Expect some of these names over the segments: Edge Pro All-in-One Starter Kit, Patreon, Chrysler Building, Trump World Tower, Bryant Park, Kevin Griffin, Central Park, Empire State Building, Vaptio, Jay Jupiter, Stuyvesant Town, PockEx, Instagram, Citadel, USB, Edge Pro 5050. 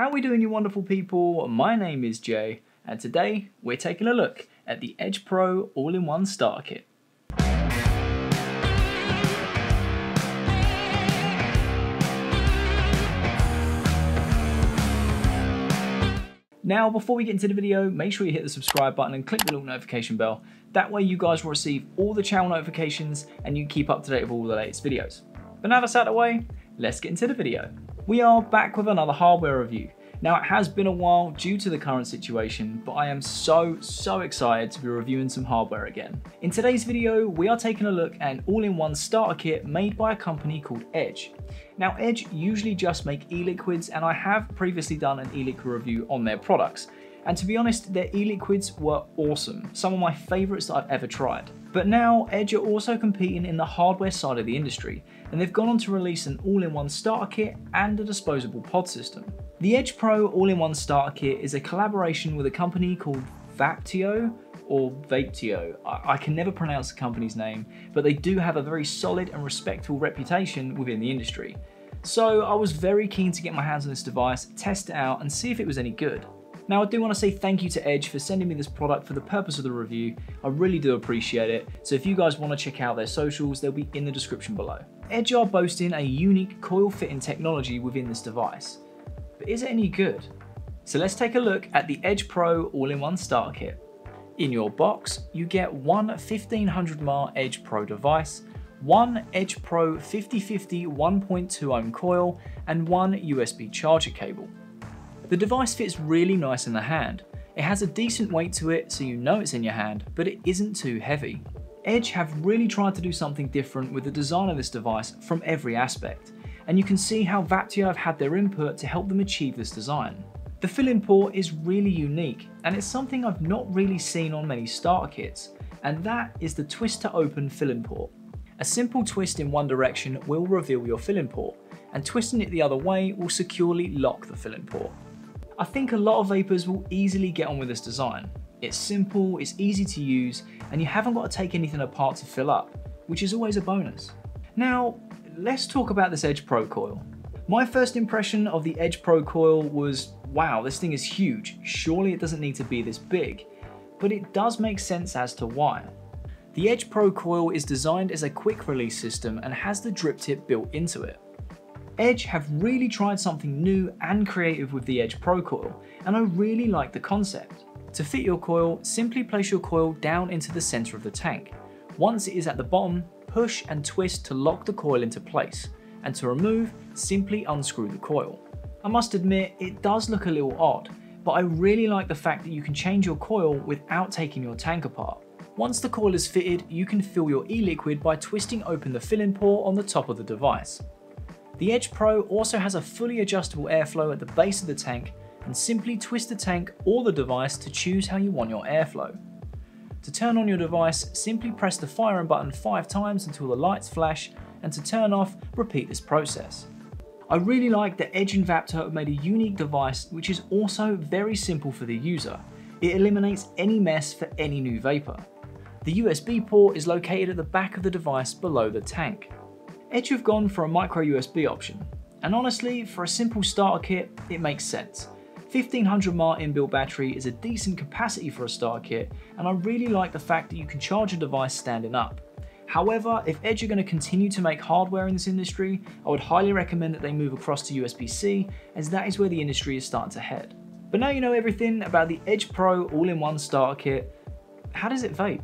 How are we doing, you wonderful people? My name is Jay, and today we're taking a look at the Edge Pro All-in-One Starter Kit. Now, before we get into the video, make sure you hit the subscribe button and click the little notification bell. That way you guys will receive all the channel notifications and you keep up to date with all the latest videos. But now that's out of the way, let's get into the video. We are back with another hardware review. Now, it has been a while due to the current situation, but I am so excited to be reviewing some hardware again. In today's video, we are taking a look at an all-in-one starter kit made by a company called Edge. Now, Edge usually just make e-liquids, and I have previously done an e-liquid review on their products. And to be honest, their e-liquids were awesome, some of my favorites that I've ever tried. But now, Edge are also competing in the hardware side of the industry, and they've gone on to release an all-in-one starter kit and a disposable pod system. The Edge Pro All-in-One Starter Kit is a collaboration with a company called Vaptio, or Vaptio. I can never pronounce the company's name, but they do have a very solid and respectable reputation within the industry. So I was very keen to get my hands on this device, test it out, and see if it was any good. Now, I do want to say thank you to Edge for sending me this product for the purpose of the review. I really do appreciate it. So if you guys want to check out their socials, they'll be in the description below. Edge are boasting a unique coil fitting technology within this device. But is it any good? So let's take a look at the Edge Pro All-in-One Starter Kit. In your box, you get one 1500mAh Edge Pro device, one Edge Pro 5050 1.2 ohm coil, and one USB charger cable. The device fits really nice in the hand. It has a decent weight to it, so you know it's in your hand, but it isn't too heavy. Edge have really tried to do something different with the design of this device from every aspect, and you can see how Vaptio have had their input to help them achieve this design. The fill-in port is really unique, and it's something I've not really seen on many starter kits, and that is the twist to open fill-in port. A simple twist in one direction will reveal your fill-in port, and twisting it the other way will securely lock the fill-in port. I think a lot of vapers will easily get on with this design. It's simple, it's easy to use, and you haven't got to take anything apart to fill up, which is always a bonus. Now, let's talk about this Edge Pro coil. My first impression of the Edge Pro coil was, wow, this thing is huge. Surely it doesn't need to be this big, but it does make sense as to why. The Edge Pro coil is designed as a quick release system and has the drip tip built into it. Edge have really tried something new and creative with the Edge Pro coil, and I really like the concept. To fit your coil, simply place your coil down into the center of the tank. Once it is at the bottom, push and twist to lock the coil into place, and to remove, simply unscrew the coil. I must admit, it does look a little odd, but I really like the fact that you can change your coil without taking your tank apart. Once the coil is fitted, you can fill your e-liquid by twisting open the fill-in port on the top of the device. The Edge Pro also has a fully adjustable airflow at the base of the tank, and simply twist the tank or the device to choose how you want your airflow. To turn on your device, simply press the firing button 5 times until the lights flash, and to turn off, repeat this process. I really like that Edge and Vaptio have made a unique device which is also very simple for the user. It eliminates any mess for any new vapor. The USB port is located at the back of the device below the tank. Edge have gone for a micro USB option, and honestly, for a simple starter kit, it makes sense. 1500mAh inbuilt battery is a decent capacity for a starter kit, and I really like the fact that you can charge a device standing up. However, if Edge are going to continue to make hardware in this industry, I would highly recommend that they move across to USB-C, as that is where the industry is starting to head. But now you know everything about the Edge Pro All-in-One Starter Kit. How does it vape?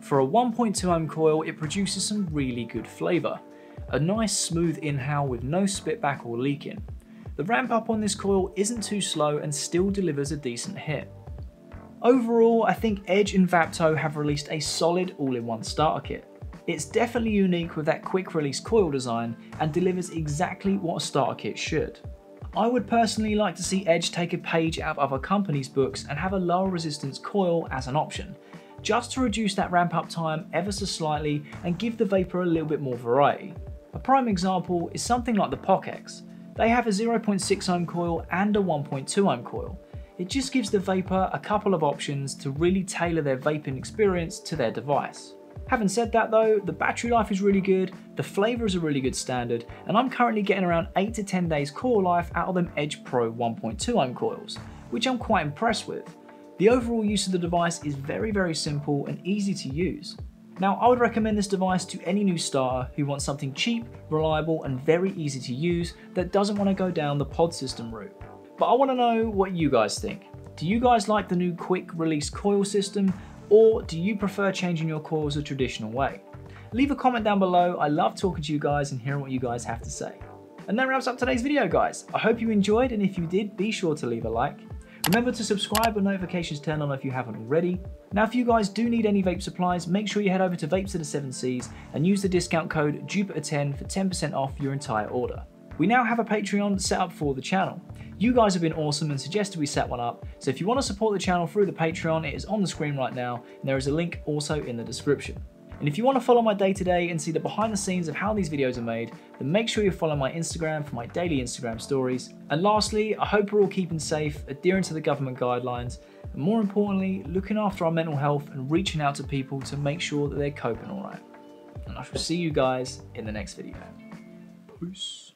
For a 1.2 ohm coil, it produces some really good flavour. A nice smooth inhale with no spitback or leaking. The ramp up on this coil isn't too slow and still delivers a decent hit. Overall, I think Edge and Vaptio have released a solid all-in-one starter kit. It's definitely unique with that quick release coil design and delivers exactly what a starter kit should. I would personally like to see Edge take a page out of other companies' books and have a lower resistance coil as an option, just to reduce that ramp up time ever so slightly and give the vapor a little bit more variety. A prime example is something like the PockEx. They have a 0.6 ohm coil and a 1.2 ohm coil. It just gives the vapor a couple of options to really tailor their vaping experience to their device. Having said that though, the battery life is really good, the flavor is a really good standard, and I'm currently getting around 8 to 10 days coil life out of them Edge Pro 1.2 ohm coils, which I'm quite impressed with. The overall use of the device is very, very simple and easy to use. Now, I would recommend this device to any new starter who wants something cheap, reliable, and very easy to use that doesn't want to go down the pod system route. But I want to know what you guys think. Do you guys like the new quick release coil system, or do you prefer changing your coils the traditional way? Leave a comment down below. I love talking to you guys and hearing what you guys have to say. And that wraps up today's video, guys. I hope you enjoyed, and if you did, be sure to leave a like. Remember to subscribe with notifications turned on if you haven't already. Now, if you guys do need any vape supplies, make sure you head over to Vapes of the 7Cs and use the discount code JUPITER10 for 10% off your entire order. We now have a Patreon set up for the channel. You guys have been awesome and suggested we set one up, so if you want to support the channel through the Patreon, it is on the screen right now, and there is a link also in the description. And if you want to follow my day-to-day and see the behind the scenes of how these videos are made, then make sure you follow my Instagram for my daily Instagram stories. And lastly, I hope we're all keeping safe, adhering to the government guidelines, and more importantly, looking after our mental health and reaching out to people to make sure that they're coping all right. And I shall see you guys in the next video. Peace.